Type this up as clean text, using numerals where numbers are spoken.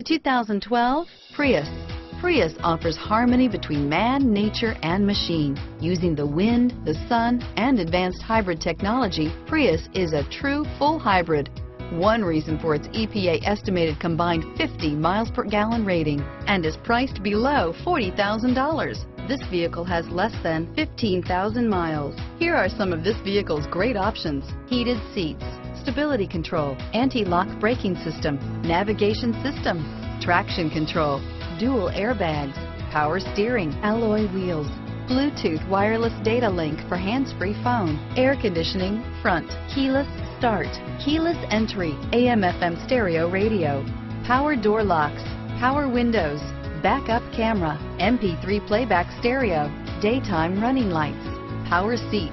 The 2012 Prius. Prius offers harmony between man, nature, and machine. Using the wind, the sun, and advanced hybrid technology, Prius is a true full hybrid. One reason for its EPA estimated combined 50 miles per gallon rating and is priced below $40,000. This vehicle has less than 15,000 miles. Here are some of this vehicle's great options: heated seats, stability control, anti-lock braking system, navigation system, traction control, dual airbags, power steering, alloy wheels, Bluetooth wireless data link for hands-free phone, air conditioning, front, keyless start, keyless entry, AM/FM stereo radio, power door locks, power windows, backup camera, MP3 playback stereo, daytime running lights, power seat.